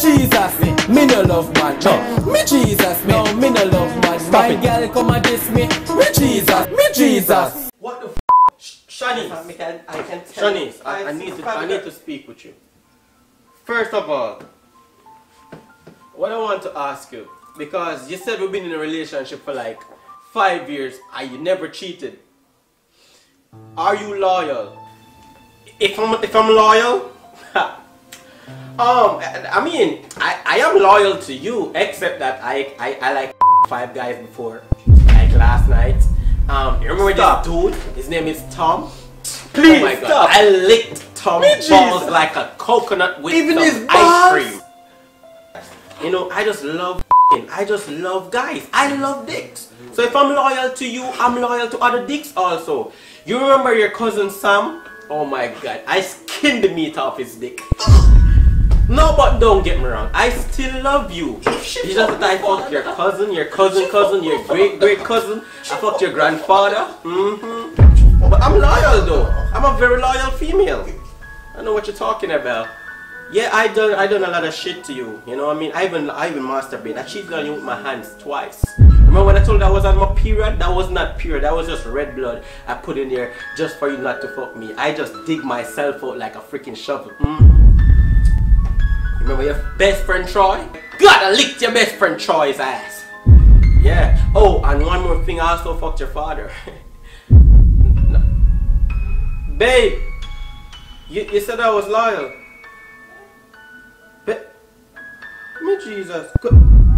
Jesus me, me no love man. No. Me Jesus me, no, me no love man. Stop. My it. Girl come and diss me. Me Jesus, me Jesus. What the f***? Shanice, I can tell Shanice, you. I need to speak with you. First of all, what I want to ask you, because you said we've been in a relationship for like 5 years and you never cheated. Are you loyal? If I'm loyal, I mean, I am loyal to you, except that I like five guys before, like last night. You remember stop. This dude? His name is Tom. Please, oh my God. Stop. I licked Tom balls like a coconut with even some ice cream. You know, I just love f***ing. I just love guys. I love dicks. So if I'm loyal to you, I'm loyal to other dicks also. You remember your cousin Sam? Oh my God, I skinned the meat off his dick. No, but don't get me wrong, I still love you. You just I fucked your cousin, your great-great-cousin. I fucked your grandfather. Mm-hmm. But I'm loyal though. I'm a very loyal female. I know what you're talking about. Yeah, I done a lot of shit to you. You know what I mean? I even masturbate. I cheated on you with my hands twice. Remember when I told you I was on my period? That was not period. That was just red blood I put in there just for you not to fuck me. I just dig myself out like a freaking shovel. Mm-hmm. Remember your best friend Troy? God, I licked your best friend Troy's ass. Yeah. Oh, and one more thing, I also fucked your father. No. Babe, you said I was loyal. But, me Jesus. Go.